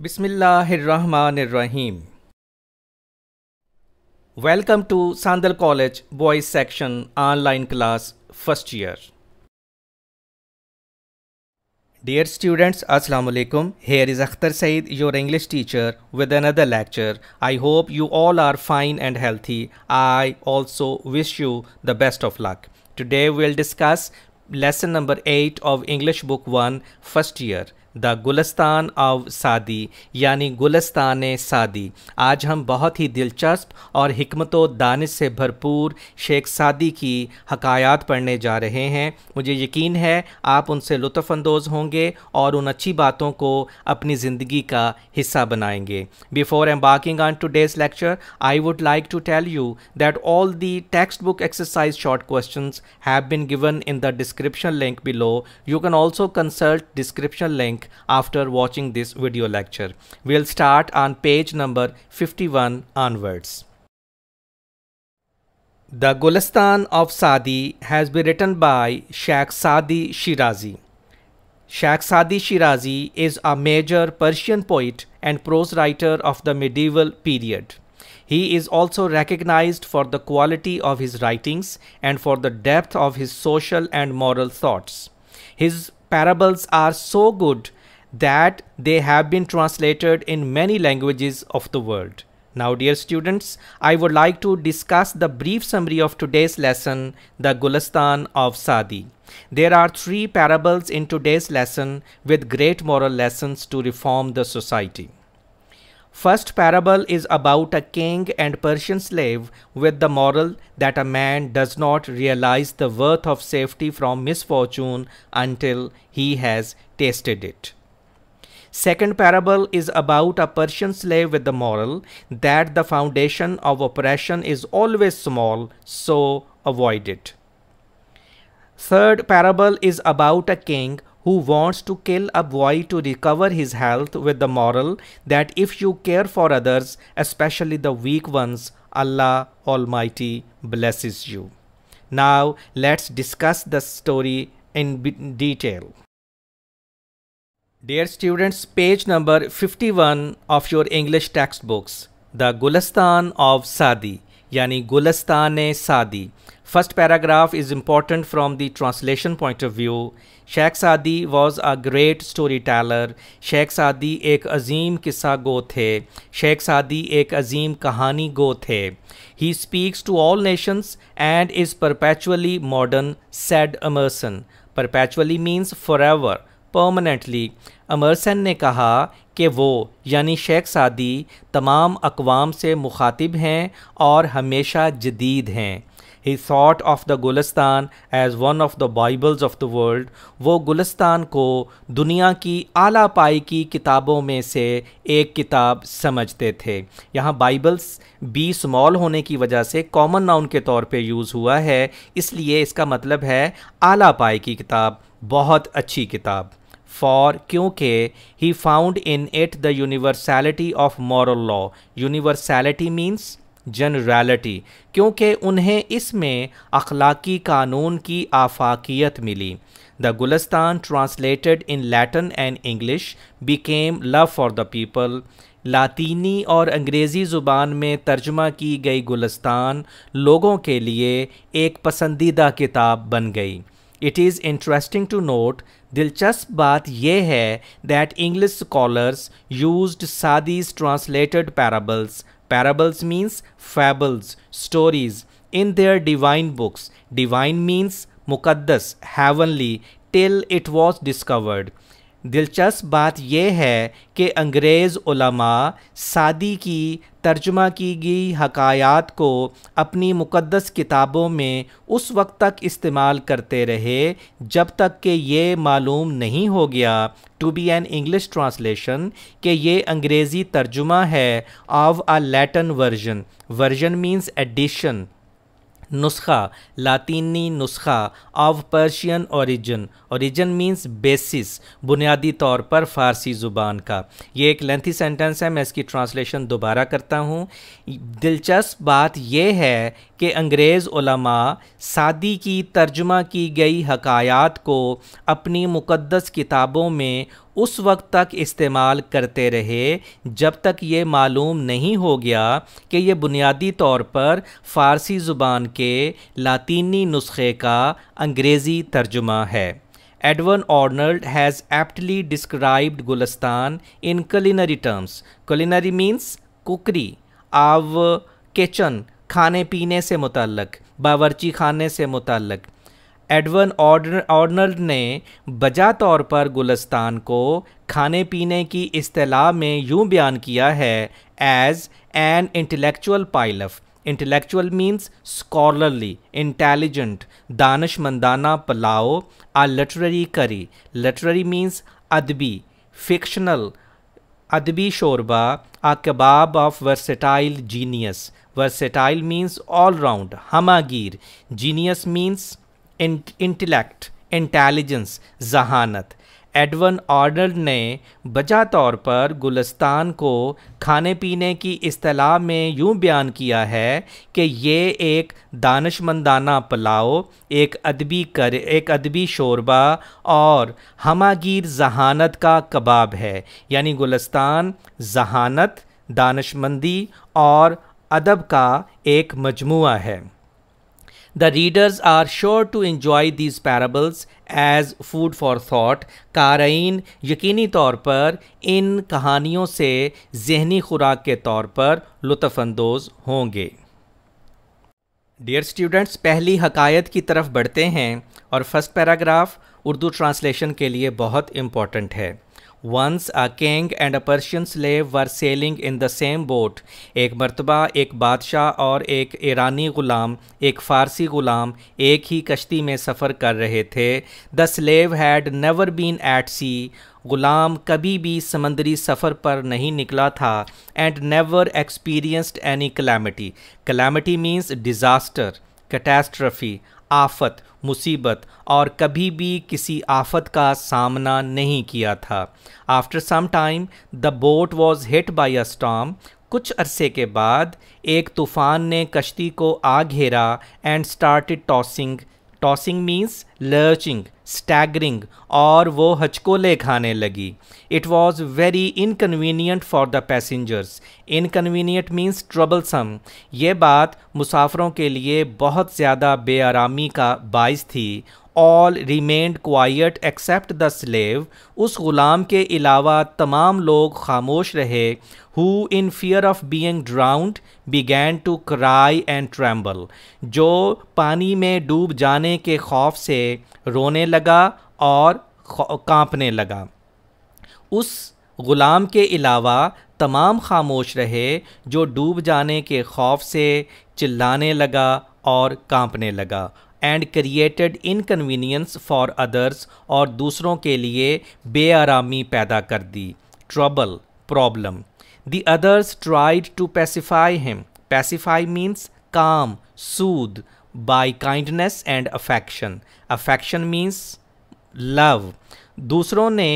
बिस्मिल्लाहिर्रहमानिर्रहीम। Welcome to Sandal college boys section online class first year. Dear students, अस्सलाम वालेकुम। Here is Akhtar Saeed, your English teacher, with another lecture. I hope you all are fine and healthy. I also wish you the best of luck. Today we will discuss lesson number 8 of English book 1 first year, the Gulistan of सादी, यानी गुलिस्तान सादी। आज हम बहुत ही दिलचस्प और हिकमतो दानिश से भरपूर शेख सादी की हकायात पढ़ने जा रहे हैं। मुझे यकीन है आप उनसे लुत्फ़अंदोज़ होंगे और उन अच्छी बातों को अपनी ज़िंदगी का हिस्सा बनाएंगे। Before embarking on today's lecture, I would like to tell you that all the text book exercise short questions have been given in the description link below. You can also consult description link after watching this video lecture. We'll start on page number 51 onwards. The Gulistan of Saadi has been written by Shaykh Saadi Shirazi. Shaykh Saadi Shirazi is a major Persian poet and prose writer of the medieval period. He is also recognized for the quality of his writings and for the depth of his social and moral thoughts. His parables are so good that they have been translated in many languages of the world. Now, dear students, I would like to discuss the brief summary of today's lesson, the Gulistan of Saadi. There are 3 parables in today's lesson with great moral lessons to reform the society. First parable is about a king and Persian slave, with the moral that a man does not realize the worth of safety from misfortune until he has tasted it. Second parable is about a Persian slave, with the moral that the foundation of oppression is always small, so avoid it. Third parable is about a king who wants to kill a boy to recover his health, with the moral that if you care for others, especially the weak ones, Allah Almighty blesses you. Now let's discuss the story in detail. Dear students, page number 51 of your English textbooks, The Gulistan of Saadi, yani Gulistan-e Saadi. First paragraph is important from the translation point of view. Sheikh सादी was a great story teller. Sheikh सादी एक अजीम किस्सा गो थे। शेख सादी एक अजीम कहानी गो थे। He speaks to all nations and is perpetually modern, said Emerson. Perpetually means for ever, permanently. Emerson ने कहा कि वो यानी शेख सादी तमाम अकवाम से मुखातिब हैं और हमेशा जदीद हैं। He thought of the Gulistan as one of the Bibles of the world. वो गुलिस्तान को दुनिया की आला पाई की किताबों में से एक किताब समझते थे। यहाँ बाइबल्स बी स्मॉल होने की वजह से कॉमन नाउन के तौर पे यूज़ हुआ है, इसलिए इसका मतलब है आला पाई की किताब, बहुत अच्छी किताब। फॉर क्योंकि he found in it the universality of moral law. Universality means generality, क्योंकि उन्हें इसमें अखलाकी कानून की आफाकियत मिली। The Gulistan, translated in Latin and English, became love for the people. लातीनी और अंग्रेज़ी ज़ुबान में तर्जमा की गई गुलिस्तान लोगों के लिए एक पसंदीदा किताब बन गई। It is interesting to note, दिलचस्प बात यह है that English scholars used सादीज़ translated parables, parables means fables, stories, in their divine books. Divine means मुक़द्दस, heavenly, till it was discovered. दिलचस्प बात यह है कि अंग्रेज़ उलमा सादी की तर्जुमा की गई हकायात को अपनी मुक़द्दस किताबों में उस वक्त तक इस्तेमाल करते रहे जब तक कि ये मालूम नहीं हो गया, to be an English translation, कि ये अंग्रेज़ी तर्जुमा है of a Latin version. Version means edition, नुस्खा, लातीनी नुस्खा of Persian origin. Origin means basis, बुनियादी तौर पर फ़ारसी ज़ुबान का। ये एक लेंथी सेंटेंस है, मैं इसकी ट्रांसलेशन दोबारा करता हूँ। दिलचस्प बात यह है कि अंग्रेज़ उलमा सादी की तर्जुमा की गई हकायात को अपनी मुक़द्दस किताबों में उस वक्त तक इस्तेमाल करते रहे जब तक ये मालूम नहीं हो गया कि ये बुनियादी तौर पर फ़ारसी ज़ुबान के लातीनी नुस्खे का अंग्रेज़ी तर्जुमा है। Edward Arnold has aptly described Gulistan in culinary terms. Culinary means cookery, our kitchen, खाने पीने से मुताल्लक, बावर्ची खाने से मुताल्लक। Edward Arnold ने बजा तौर पर गुलिस्तान को खाने पीने की इस्तेलाह में यूँ बयान किया है as an intellectual pilaf. Intellectual means scholarly, intelligent, दानिशमंदाना pulao, a literary curry. Literary means adbi, fictional, adbi shorba, a kebab of versatile genius. Versatile means all round, hamagir. Genius means intellect, intelligence, जहानत। Edward Arnold ने बजा तौर पर गुलिस्तान को खाने पीने की इस्तेलाह में यूँ बयान किया है कि ये एक दानिशमंदाना पुलाव, एक अदबी शोरबा और हमागीर जहानत का कबाब है। यानी गुलिस्तान जहानत, दानिशमंदी और अदब का एक मजमुआ है। The readers are sure to enjoy these parables as food for thought. क़ारीन यकीनी तौर पर इन कहानियों से ज़हनी खुराक के तौर पर लुत्फ़अंदोज़ होंगे। Dear students, पहली हकायत की तरफ बढ़ते हैं और फर्स्ट पैराग्राफ उर्दू ट्रांसलेशन के लिए बहुत इम्पॉर्टेंट है। Once a king and a Persian slave were sailing in the same boat. एक मरतबा एक बादशाह और एक ईरानी ग़ुलाम, एक फ़ारसी ग़ुलाम एक ही कश्ती में सफ़र कर रहे थे। The slave had never been at sea. ग़ुलाम कभी भी समंदरी सफ़र पर नहीं निकला था। And never experienced any calamity. Calamity means disaster, catastrophe, आफत, मुसीबत, और कभी भी किसी आफत का सामना नहीं किया था। After some time the boat was hit by a storm. कुछ अरसे के बाद एक तूफ़ान ने कश्ती को आ घेरा। And started tossing. Tossing means lurching, staggering, और वो हचकोले खाने लगी। It was very inconvenient for the passengers. Inconvenient means troublesome. ये बात मुसाफिरों के लिए बहुत ज़्यादा बेआरामी का बाइस थी। All remained quiet except the slave. उस ग़ुलाम के अलावा तमाम लोग खामोश रहे। Who in fear of being drowned began to cry and tremble. जो पानी में डूब जाने के खौफ से रोने लगा और कांपने लगा। उस ग़ुलाम के अलावा तमाम खामोश रहे जो डूब जाने के खौफ से चिल्लाने लगा और कांपने लगा। And created inconvenience for others, और दूसरों के लिए बेआरामी पैदा कर दी। Trouble, problem. The others tried to pacify him. Pacify means calm, soothe, by kindness and affection. Affection means love. दूसरों ने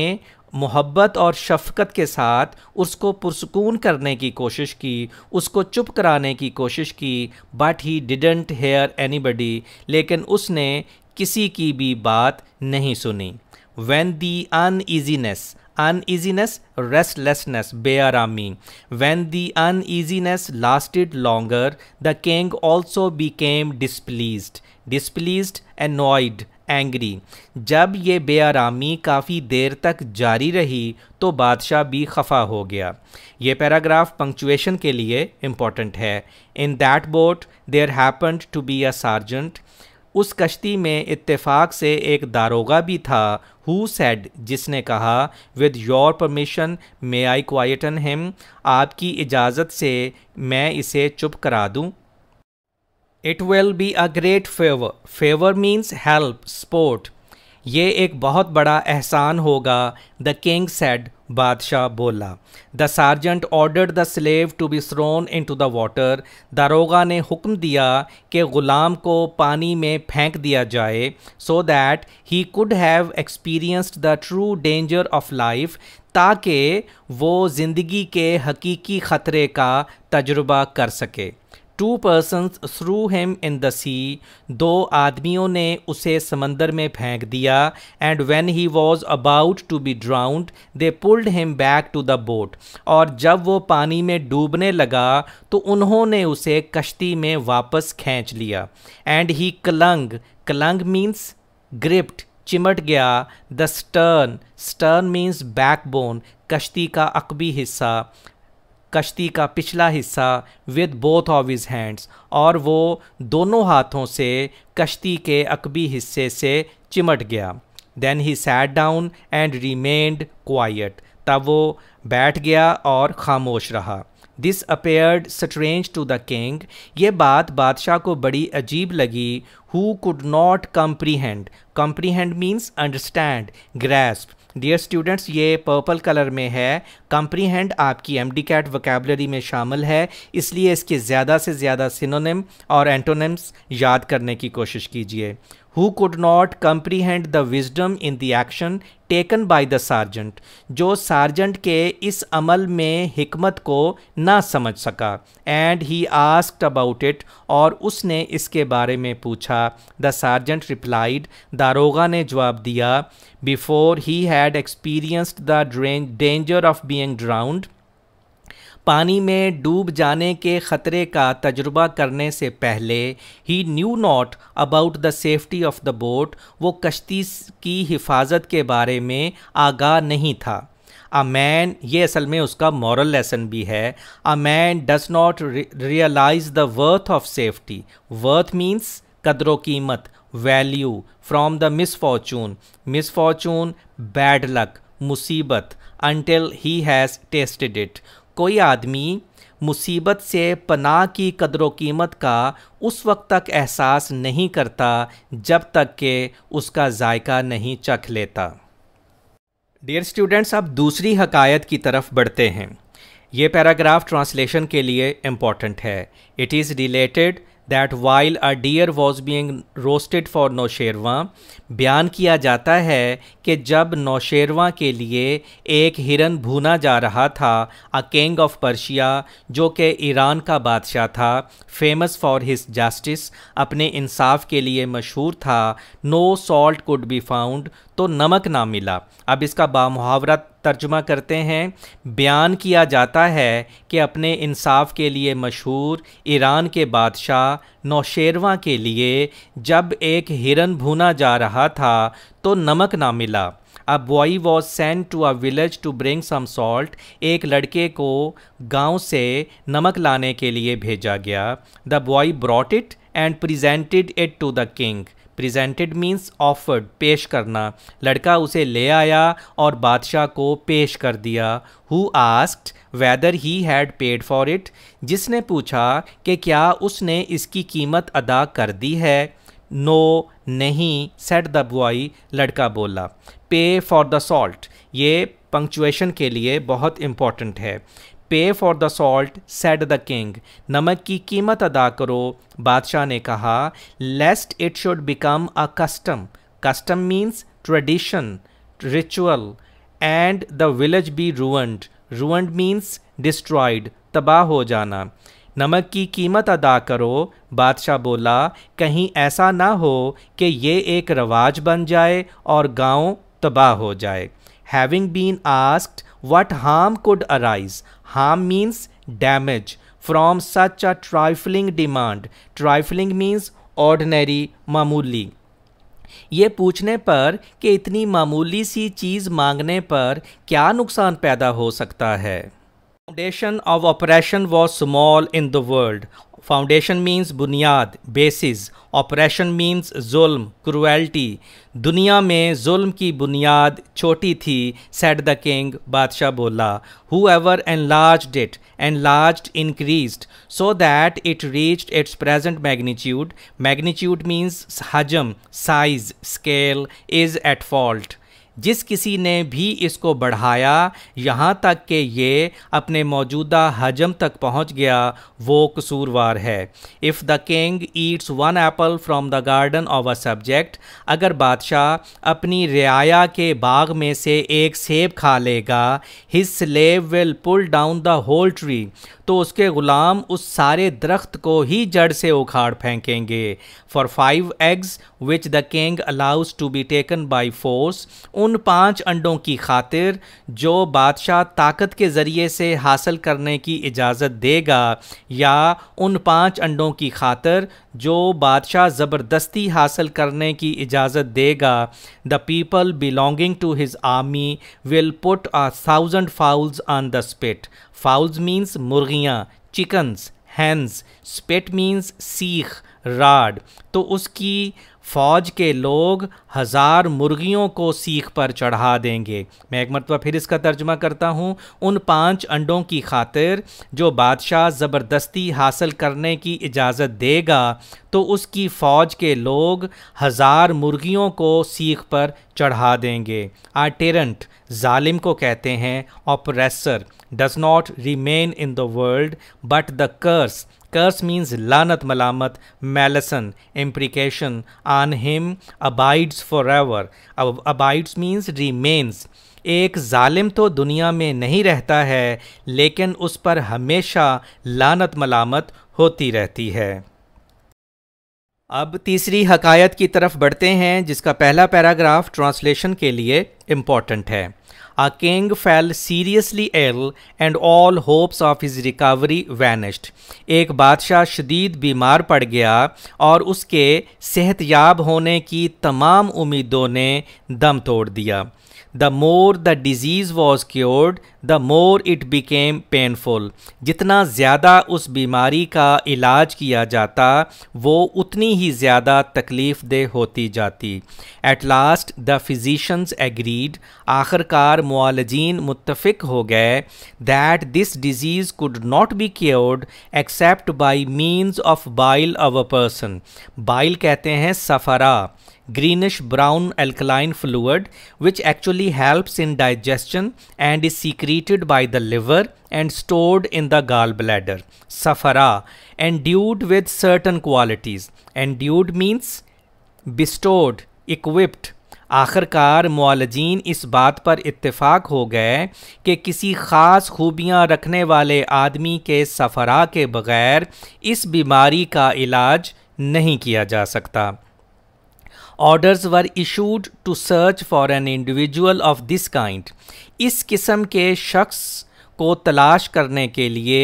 मोहब्बत और शफ़क़त के साथ उसको पुरसुकून करने की कोशिश की, उसको चुप कराने की कोशिश की। But he didn't hear anybody. लेकिन उसने किसी की भी बात नहीं सुनी। When the uneasiness. Uneasiness restlessness, बेआरामी। When the uneasiness lasted longer the king also became displeased. Displeased, annoyed, angry. जब ये बेआरामी काफ़ी देर तक जारी रही तो बादशाह भी खफा हो गया। ये पैराग्राफ पंक्चुएशन के लिए इम्पॉर्टेंट है। In that boat there happened to be a sergeant. उस कश्ती में इत्तेफाक से एक दारोगा भी था। हु सेड, जिसने कहा, with your permission may I quieten him. आपकी इजाज़त से मैं इसे चुप करा दूँ। It will be a great favor. Favor means help, support. ये एक बहुत बड़ा एहसान होगा। The king said, बादशाह बोला। The sergeant ordered the slave to be thrown into the water. दारोगा ने हुक्म दिया कि ग़ुलाम को पानी में फेंक दिया जाए। So that he could have experienced the true danger of life. ताकि वो ज़िंदगी के हकीकी ख़तरे का तजुर्बा कर सके। Two persons threw him in the sea, दो आदमियों ने उसे समंदर में फेंक दिया। And when he was about to be drowned they pulled him back to the boat, और जब वो पानी में डूबने लगा तो उन्होंने उसे कश्ती में वापस खींच लिया। And he clung, clung means gripped, चिमट गया। The stern, stern means backbone, कश्ती का अकबी हिस्सा, कश्ती का पिछला हिस्सा, with both of his hands, और वो दोनों हाथों से कश्ती के अकबी हिस्से से चिमट गया। Then he sat down and remained quiet, तब वो बैठ गया और खामोश रहा। This appeared strange to the king, ये बात बादशाह को बड़ी अजीब लगी। Who could not comprehend, comprehend means understand, grasp. Dear students, ये पर्पल कलर में है। कंप्रीहेंड आपकी एमडीकैट वोकैबुलरी में शामिल है, इसलिए इसके ज़्यादा से ज़्यादा सिनोनिम और एंटोनिम्स याद करने की कोशिश कीजिए। Who could not comprehend the wisdom in the action taken by the sergeant, जो sergeant के इस अमल में हिकमत को ना समझ सका। And he asked about it, और उसने इसके बारे में पूछा। The sergeant replied, दारोगा ने जवाब दिया। Before he had experienced the danger of being drowned, पानी में डूब जाने के ख़तरे का तजुर्बा करने से पहले, he knew not about the safety of the boat, वो कश्ती की हिफाजत के बारे में आगाह नहीं था। अ मैन, ये असल में उसका मॉरल लेसन भी है। A man does not realise the worth of safety, worth means कदर व कीमत, value, from the misfortune, misfortune bad luck, मुसीबत, until he has tested it. कोई आदमी मुसीबत से पनाह की कदर व कीमत का उस वक्त तक एहसास नहीं करता जब तक कि उसका जायका नहीं चख लेता। डियर स्टूडेंट्स, अब दूसरी हकायत की तरफ बढ़ते हैं। ये पैराग्राफ ट्रांसलेशन के लिए इम्पॉर्टेंट है। It is related that while a deer was being roasted for Nausherwa, बयान किया जाता है कि जब नौशेरवा के लिए एक हिरन भुना जा रहा था, अ किंग ऑफ पर्शिया, जो कि ईरान का बादशाह था, फेमस फॉर हिज जस्टिस, अपने इंसाफ के लिए मशहूर था। No salt could be found, तो नमक ना मिला। अब इसका बामुहावरा तर्जुमा करते हैं। बयान किया जाता है कि अपने इंसाफ के लिए मशहूर ईरान के बादशाह नौशेरवा के लिए जब एक हिरन भुना जा रहा था तो नमक ना मिला। A boy was send to a village to bring some salt, एक लड़के को गांव से नमक लाने के लिए भेजा गया। The boy brought it and presented it to the king, presented means offered, पेश करना। लड़का उसे ले आया और बादशाह को पेश कर दिया। Who asked whether he had paid for it, जिसने पूछा कि क्या उसने इसकी कीमत अदा कर दी है। नो, नहीं, सेड द बॉय, लड़का बोला। पे फॉर द सॉल्ट, ये पंक्चुएशन के लिए बहुत इम्पॉर्टेंट है। Pay for the salt said the king, नमक की कीमत अदा करो, बादशाह ने कहा। Lest it should become a custom, custom means tradition, ritual. And the village be ruined, ruined means destroyed, तबाह हो जाना। नमक की कीमत अदा करो, बादशाह बोला, कहीं ऐसा ना हो कि ये एक रवाज बन जाए और गांव तबाह हो जाए। Having been asked What harm could arise? Harm means damage from such a trifling demand. Trifling means ordinary, मामूली। ये पूछने पर कि इतनी मामूली सी चीज़ मांगने पर क्या नुकसान पैदा हो सकता है। Foundation of oppression was small in the world. Foundation means बुनियाद, basis. Oppression means जुल्म, cruelty. दुनिया में जुल्म की बुनियाद छोटी थी, said the king, बादशाह बोला। Whoever enlarged it, enlarged increased, so that it reached its present magnitude. Magnitude means हजम, size, scale, is at fault. जिस किसी ने भी इसको बढ़ाया यहाँ तक कि ये अपने मौजूदा हजम तक पहुँच गया वो कसूरवार है। If the king eats one apple from the garden of a subject, अगर बादशाह अपनी रियाया के बाग में से एक सेब खा लेगा, his slave will pull down the whole tree, तो उसके ग़ुलाम उस सारे दरख्त को ही जड़ से उखाड़ फेंकेंगे। For 5 eggs which the king allows to be taken by force, उन 5 अंडों की खातिर जो बादशाह ताकत के ज़रिए से हासिल करने की इजाज़त देगा, या उन 5 अंडों की खातिर जो बादशाह ज़बरदस्ती हासिल करने की इजाज़त देगा, the people belonging to his army will put 1,000 fowls on the spit. Fowls means मुर्गियाँ, चिकन्स, हैंस, स्पिट मीन्स सीख, राड। तो उसकी फ़ौज के लोग 1000 मुर्गियों को सीख पर चढ़ा देंगे। मैं एक मरतबा फिर इसका तर्जुमा करता हूँ, उन 5 अंडों की खातिर जो बादशाह ज़बरदस्ती हासिल करने की इजाज़त देगा, तो उसकी फ़ौज के लोग 1000 मुर्गियों को सीख पर चढ़ा देंगे। आ टेरेंट ज़ालिम को कहते हैं, oppressor does not remain in the world but the curse, curse means लानत, मलामत, malison, imprecation, on him abides for ever. अब अबाइड्स मीन्स रिमेन्स। एक जालिम तो दुनिया में नहीं रहता है, लेकिन उस पर हमेशा लानत मलामत होती रहती है। अब तीसरी हकायत की तरफ बढ़ते हैं, जिसका पहला पैराग्राफ ट्रांसलेशन के लिए इम्पॉर्टेंट है। A king fell seriously ill and all hopes of his recovery vanished. एक बादशाह शदीद बीमार पड़ गया और उसके सेहतयाब होने की तमाम उम्मीदों ने दम तोड़ दिया। The more the disease was cured, the more it became painful. जितना ज़्यादा उस बीमारी का इलाज किया जाता वो उतनी ही ज़्यादा तकलीफ़ देह होती जाती। At last the physicians agreed, आखिरकार मुआलजीन मुत्तफिक हो गए, that this disease could not be cured except by means of bile of a person. Bile कहते हैं सफरा, greenish brown alkaline fluid which actually helps in digestion and is secreted by the liver and stored in the gallbladder. Safara, endued with certain qualities. Endued means bestowed, equipped. आखिरकार मुआलजीन इस बात पर इत्तेफाक हो गए कि किसी ख़ास खूबियाँ रखने वाले आदमी के सफरा के बग़ैर इस बीमारी का इलाज नहीं किया जा सकता। Orders were issued to search for an individual of this kind. इस किस्म के शख्स को तलाश करने के लिए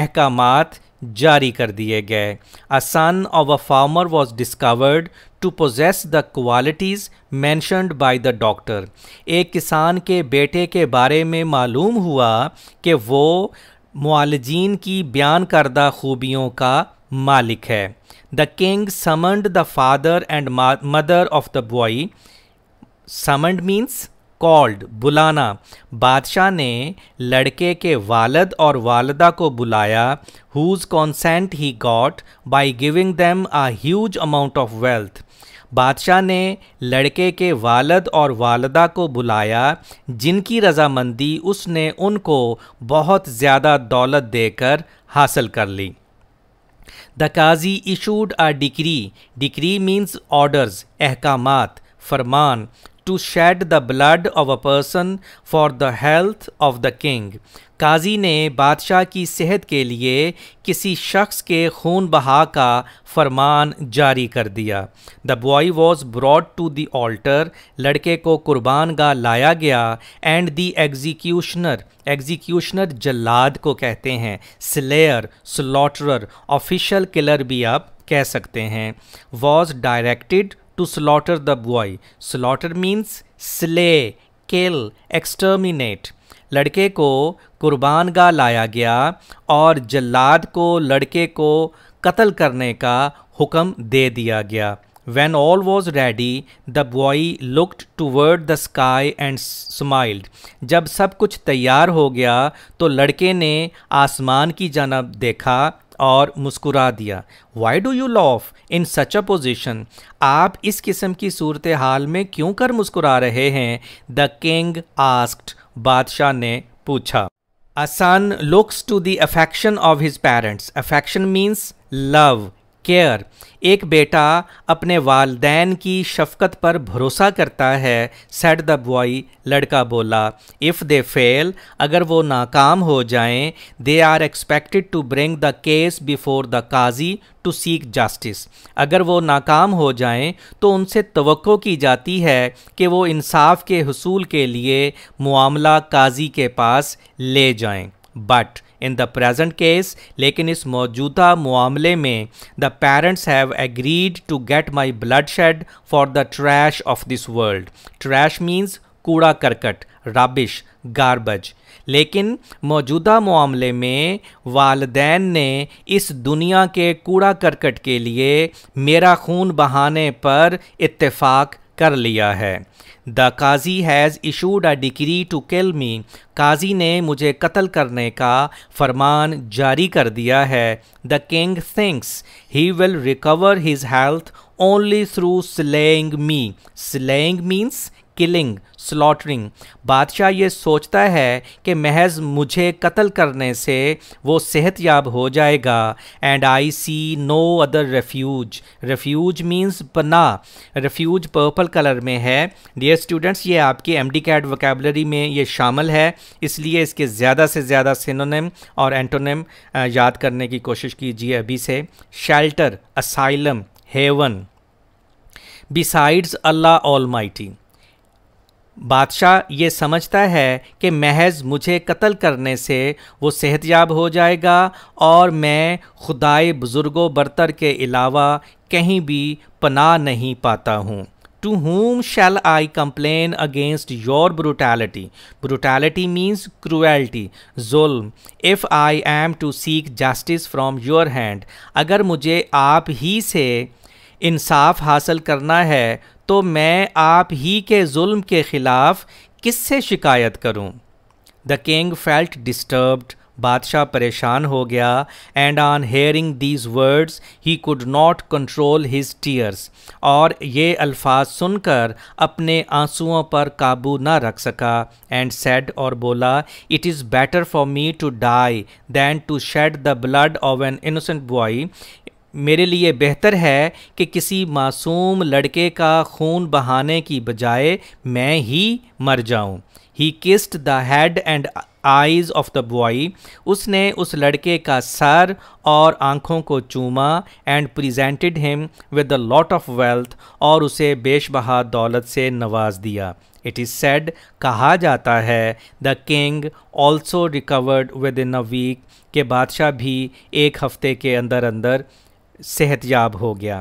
अहकामात जारी कर दिए गए। A son of a farmer was discovered to possess the qualities mentioned by the doctor. एक किसान के बेटे के बारे में मालूम हुआ कि वो मुआलजीन की बयान करदा खूबियों का मालिक है। The king summoned the father and mother of the boy. Summoned means called, बुलाना। बादशाह ने लड़के के वालद और वालदा को बुलाया, whose consent he got by giving them a huge amount of wealth. बादशाह ने लड़के के वालद और वालदा को बुलाया, जिनकी रजामंदी उसने उनको बहुत ज़्यादा दौलत देकर हासिल कर ली। The Qazi issued a decree. Decree means orders, ahkamat, farman, to shed the blood of a person for the health of the king. काजी ने बादशाह की सेहत के लिए किसी शख्स के खून बहा का फरमान जारी कर दिया। The boy was brought to the altar, लड़के को कुर्बानगाह लाया गया। एंड द एग्जीक्यूशनर, एग्जीक्यूशनर जल्लाद को कहते हैं, स्लेयर, स्लॉटरर, ऑफिशियल किलर भी आप कह सकते हैं। Was directed to slaughter the boy. Slaughter means slay, kill, exterminate. लड़के को कुर्बानगाह लाया गया और जल्लाद को लड़के को कत्ल करने का हुक्म दे दिया गया। When all was ready, the boy looked toward the sky and smiled. जब सब कुछ तैयार हो गया तो लड़के ने आसमान की जानब देखा और मुस्कुरा दिया। Why do you laugh in such a position, आप इस किस्म की सूरत हाल में क्यों कर मुस्कुरा रहे हैं? द किंग आस्क्ड, बादशाह ने पूछा। A son looks to the affection of his parents. Affection means love, care. एक बेटा अपने वालदैन की शफकत पर भरोसा करता है। Said the boy, लड़का बोला। If they fail, अगर वो नाकाम हो जाएं, they are expected to bring the case before the Qazi to seek justice. अगर वो नाकाम हो जाएं तो उनसे तवक्को की जाती है कि वो इंसाफ के हुसूल के लिए मामला काजी के पास ले जाएं। But in the present case, लेकिन इस मौजूदा मामले में the parents have agreed to get my bloodshed for the trash of this world. Trash means कूड़ा करकट, rubbish, garbage. लेकिन मौजूदा मामले में वालदैन ने इस दुनिया के कूड़ा करकट के लिए मेरा खून बहाने पर इत्तेफाक कर लिया है। The qazi has issued a decree to kill me, काजी ने मुझे कत्ल करने का फरमान जारी कर दिया है। The king thinks he will recover his health only through slaying me. Slaying means killing, slaughtering. बादशाह ये सोचता है कि महज मुझे कत्ल करने से वो सेहतयाब हो जाएगा। And I see no other refuge, refuge means पनाह। रेफ्यूज पर्पल कलर में है। डियर स्टूडेंट्स, ये आपके MDCAT वोकैबुलरी में ये शामिल है, इसलिए इसके ज़्यादा से ज़्यादा सिनोनिम और एंटोनिम याद करने की कोशिश कीजिए अभी से। Shelter, asylum, haven. बिसाइड्स अल्लाह ऑलमाइटी, बादशाह ये समझता है कि महज मुझे कत्ल करने से वो सेहतयाब हो जाएगा और मैं खुदाए बुजुर्गो बरतर के अलावा कहीं भी पनाह नहीं पाता हूँ। To whom shall I complain against your brutality? Brutality means cruelty, जुल्म। If I am to seek justice from your hand, अगर मुझे आप ही से इंसाफ हासिल करना है तो मैं आप ही के जुल्म के ख़िलाफ़ किससे शिकायत करूं? द किंग फेल्ट डिस्टर्ब्ड, बादशाह परेशान हो गया। And on hearing these words he could not control his tears, और ये अल्फाज सुनकर अपने आंसुओं पर काबू ना रख सका। एंड सेड, और बोला, it is better for me to die than to shed the blood of an innocent boy, मेरे लिए बेहतर है कि किसी मासूम लड़के का खून बहाने की बजाय मैं ही मर जाऊं। He kissed the head and eyes of the boy, उसने उस लड़के का सर और आँखों को चूमा। And presented him with a lot of wealth, और उसे बेशबहा दौलत से नवाज दिया। इट इज़ सेड, कहा जाता है, the king also recovered within a week, के बादशाह भी एक हफ्ते के अंदर अंदर सेहतयाब हो गया।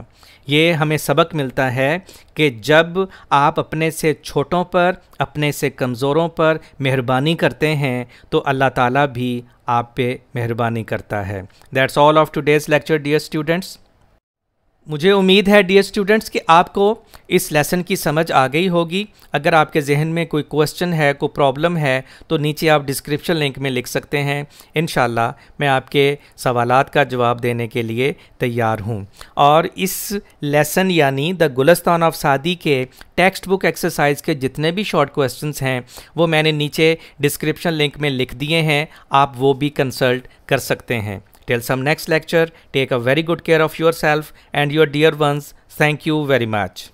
ये हमें सबक मिलता है कि जब आप अपने से छोटों पर, अपने से कमज़ोरों पर मेहरबानी करते हैं तो अल्लाह ताला भी आप पे मेहरबानी करता है। That's all of today's lecture dear students. मुझे उम्मीद है डियर स्टूडेंट्स कि आपको इस लेसन की समझ आ गई होगी। अगर आपके जहन में कोई क्वेश्चन है, कोई प्रॉब्लम है, तो नीचे आप डिस्क्रिप्शन लिंक में लिख सकते हैं। इंशाल्लाह मैं आपके सवालात का जवाब देने के लिए तैयार हूँ। और इस लेसन यानी द गुलिस्तान ऑफ सादी के टेक्स्ट बुक एक्सरसाइज के जितने भी शॉर्ट क्वेश्चंस हैं वो मैंने नीचे डिस्क्रिप्शन लिंक में लिख दिए हैं, आप वो भी कंसल्ट कर सकते हैं। Till some next lecture, take a very good care of yourself and your dear ones. Thank you very much.